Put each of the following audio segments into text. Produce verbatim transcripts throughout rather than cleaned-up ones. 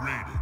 Raiden.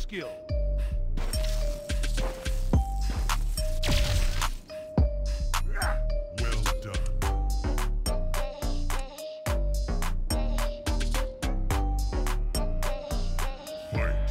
Skill. Well done. Fight.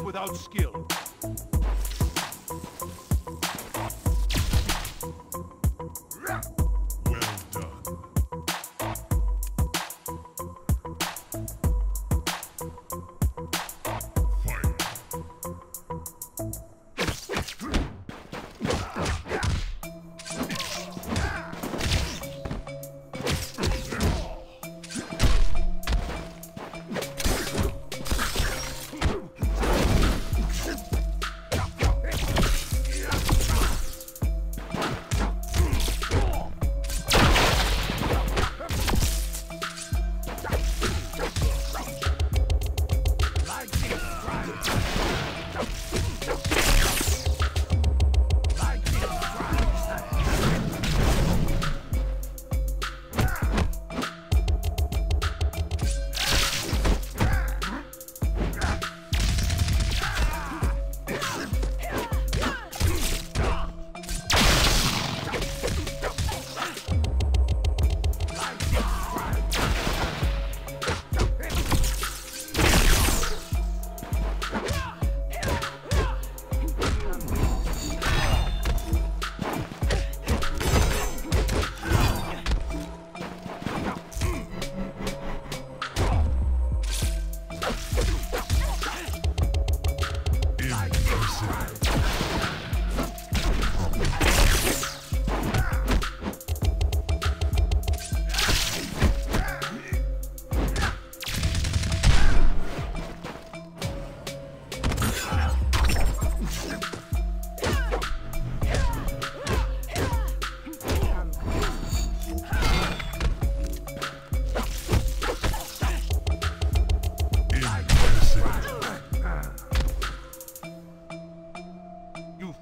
Fight without skill.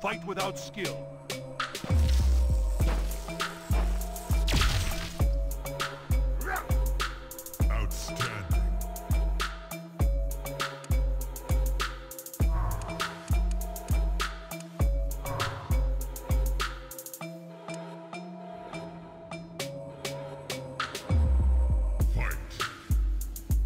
fight without skill. Without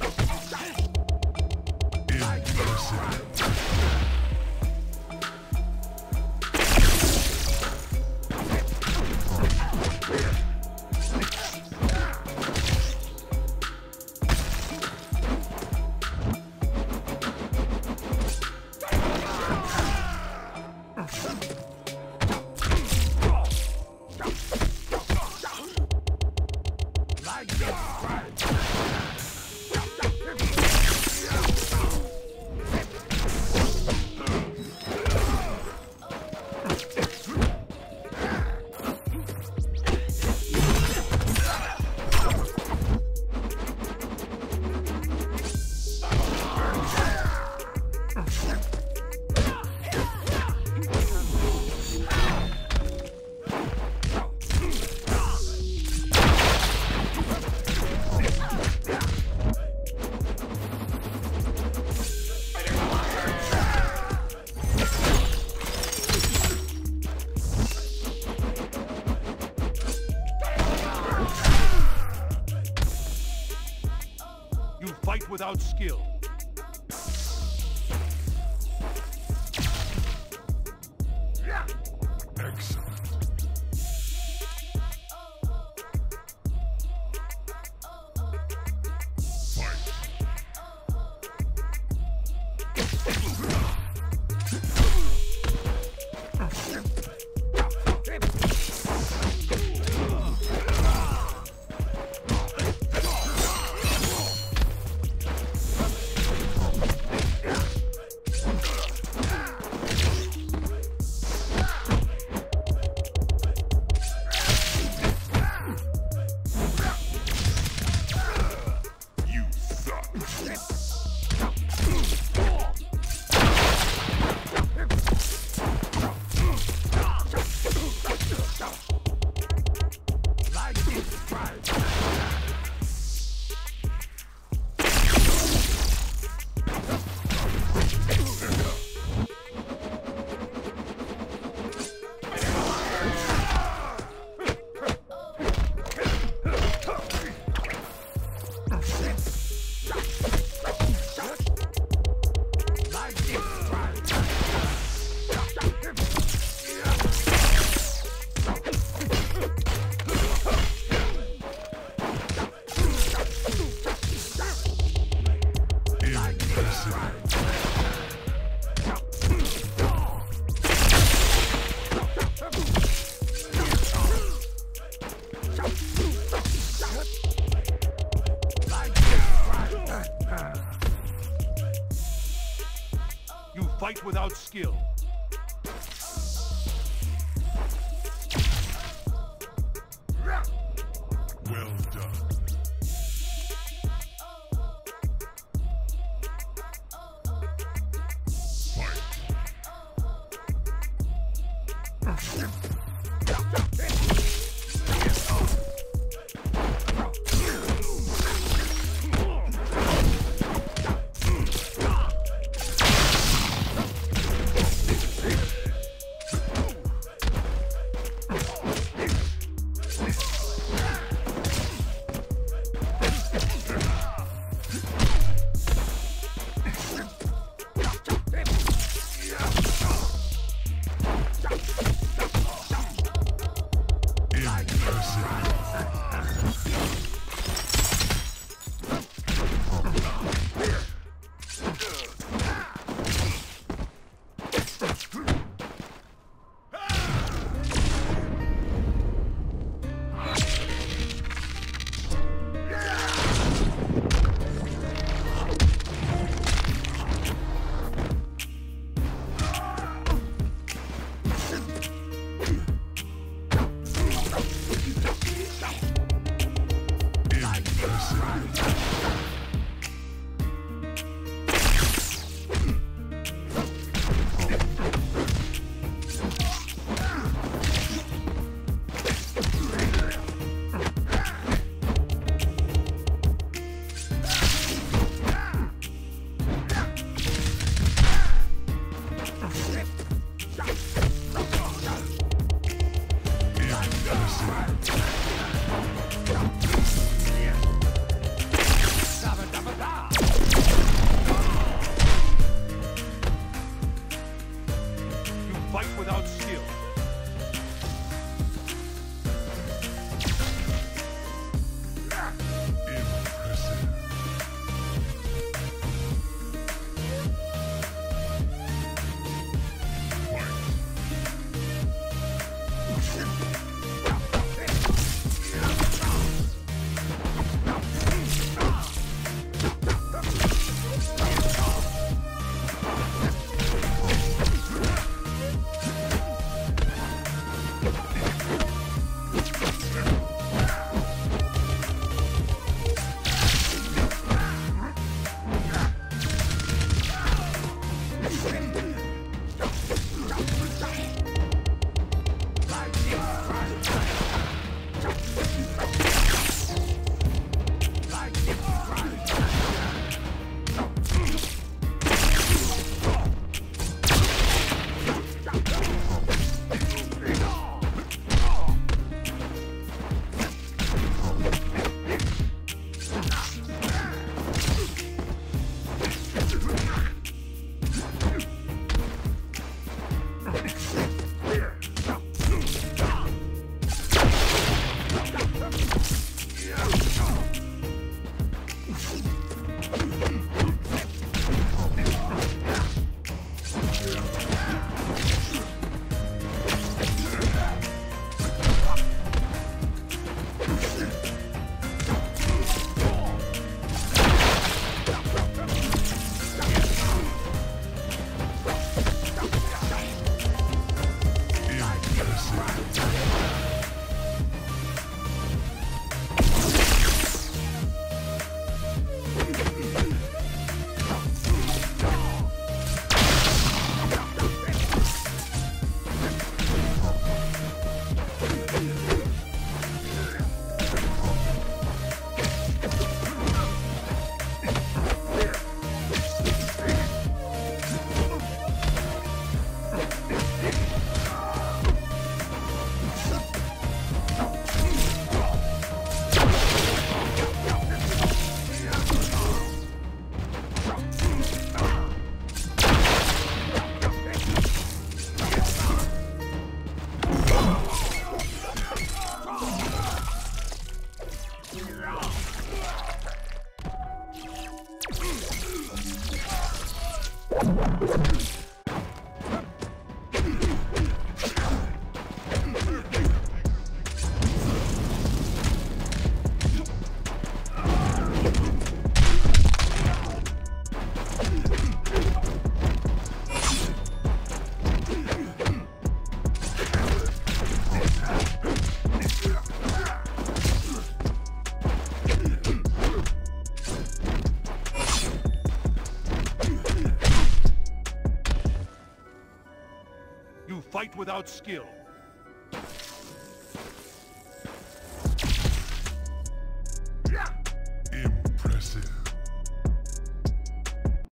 skill. Fight without skill. Well done. Fight without skill.